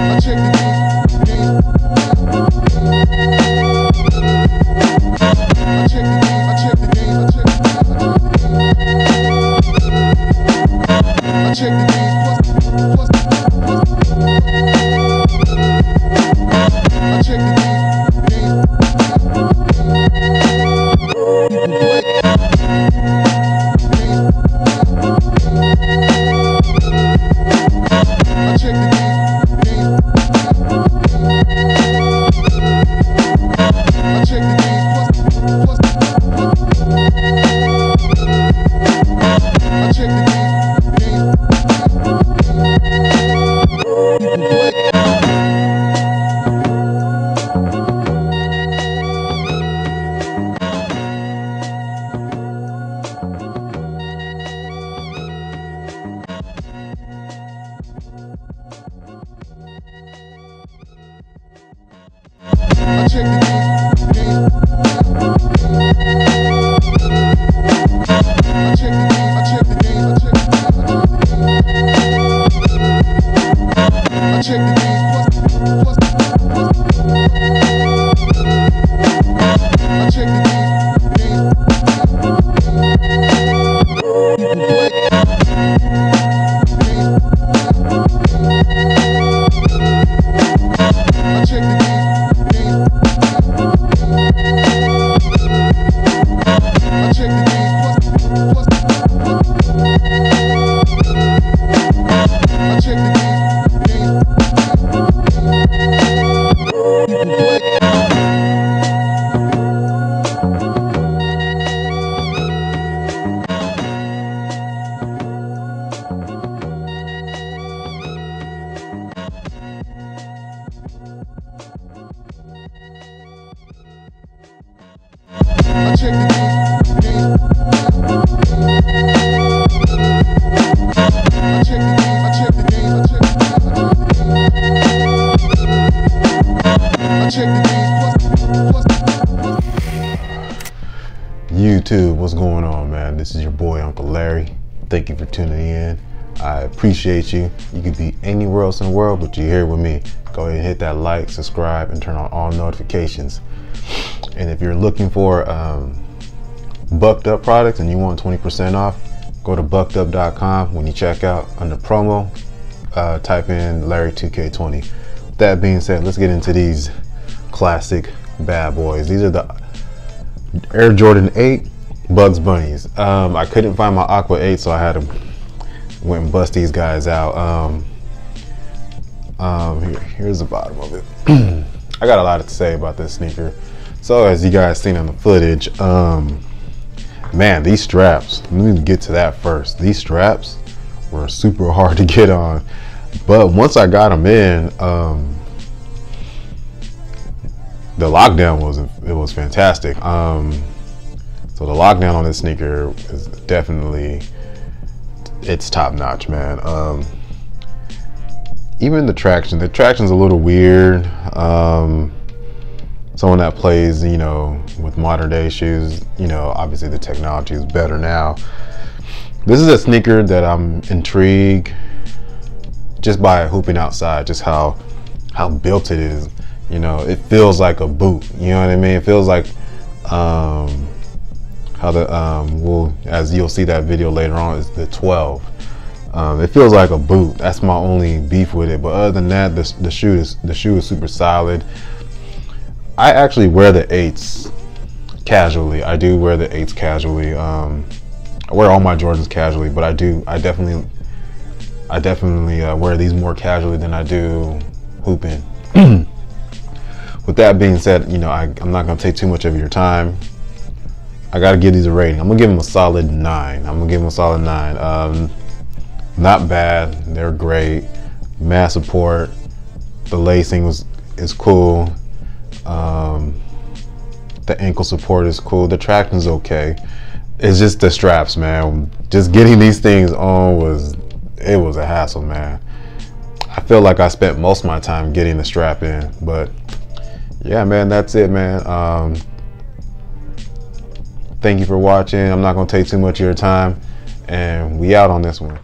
I check the game. YouTube, what's going on, man? This is your boy Uncle Larry. Thank you for tuning in. I appreciate you. You could be anywhere else in the world, but you're here with me. Go ahead and hit that like, subscribe, and turn on all notifications. And if you're looking for Bucked Up products and you want 20% off, go to buckedup.com. When you check out under promo, type in Larry2k20. With that being said, let's get into these classic bad boys. These are the Air Jordan 8 Bugs Bunnies. I couldn't find my Aqua 8, so I had to went and bust these guys out. Here's the bottom of it. I got a lot to say about this sneaker. So as you guys seen on the footage, man, these straps, let me get to that first. These straps were super hard to get on, but once I got them in, the lockdown was fantastic. So the lockdown on this sneaker is definitely, it's top notch, man. Even the traction's a little weird. Someone that plays, you know, with modern day shoes, you know, obviously the technology is better now. This is a sneaker that I'm intrigued just by hooping outside, just how built it is. You know, it feels like a boot, you know what I mean? It feels like how the well, as you'll see that video later on, is the 12. It feels like a boot. That's my only beef with it, but other than that, the shoe is super solid. I actually wear the 8s casually. I do wear the 8s casually. I wear all my Jordans casually, but I definitely wear these more casually than I do hooping. With that being said, you know, I'm not gonna take too much of your time. I gotta give these a rating. I'm gonna give them a solid 9. Not bad. They're great. Mass support. The lacing is cool. The ankle support is cool. The traction's okay. It's just the straps, man. Just getting these things on was a hassle, man. I feel like I spent most of my time getting the strap in, but yeah, man, that's it, man. Thank you for watching. I'm not gonna take too much of your time, and we out on this one.